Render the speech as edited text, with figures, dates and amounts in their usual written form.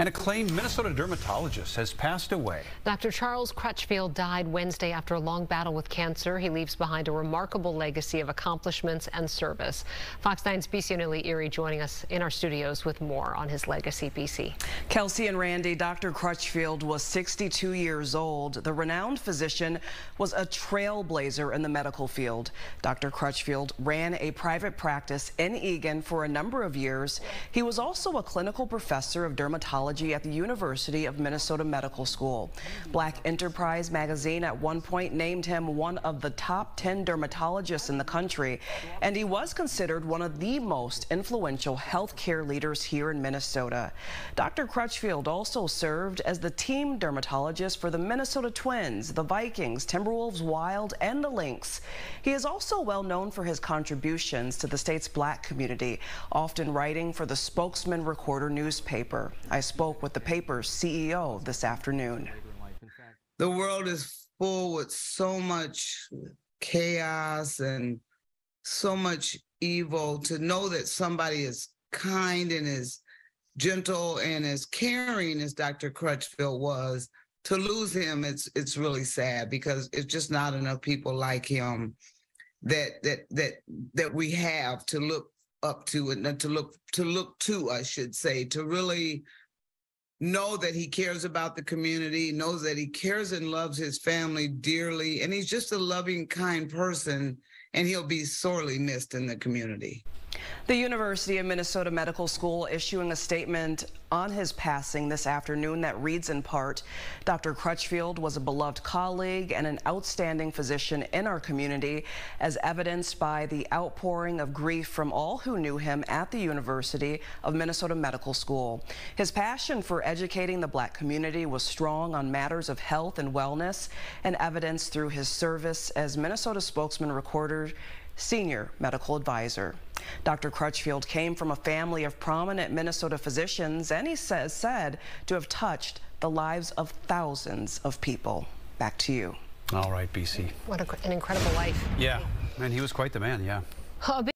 An acclaimed Minnesota dermatologist has passed away. Dr. Charles Crutchfield died Wednesday after a long battle with cancer. He leaves behind a remarkable legacy of accomplishments and service. Fox 9's BC and Nilly Erie joining us in our studios with more on his legacy, BC. Kelsey and Randy, Dr. Crutchfield was 62 years old. The renowned physician was a trailblazer in the medical field. Dr. Crutchfield ran a private practice in Eagan for a number of years. He was also a clinical professor of dermatology at the University of Minnesota Medical School. Black Enterprise magazine at one point named him one of the top 10 dermatologists in the country, and he was considered one of the most influential healthcare leaders here in Minnesota. Dr. Crutchfield also served as the team dermatologist for the Minnesota Twins, the Vikings, Timberwolves, Wild, and the Lynx. He is also well known for his contributions to the state's Black community, often writing for the Spokesman Recorder newspaper. I spoke with the paper's CEO this afternoon. The world is full with so much chaos and so much evil. To know that somebody is kind and is gentle and as caring as Dr. Crutchfield was, to lose him, it's really sad, because it's just not enough people like him that we have to look up to, and to look to, I should say, to really know that he cares about the community, knows that he cares and loves his family dearly, and he's just a loving, kind person, and he'll be sorely missed in the community. The University of Minnesota Medical School issuing a statement on his passing this afternoon that reads in part, Dr. Crutchfield was a beloved colleague and an outstanding physician in our community, as evidenced by the outpouring of grief from all who knew him at the University of Minnesota Medical School. His passion for educating the Black community was strong on matters of health and wellness, and evidenced through his service as Minnesota Spokesman Recorder Senior Medical Advisor. Dr. Crutchfield came from a family of prominent Minnesota physicians, and he said to have touched the lives of thousands of people. Back to you. All right, BC. What an incredible life. Yeah, and he was quite the man, yeah.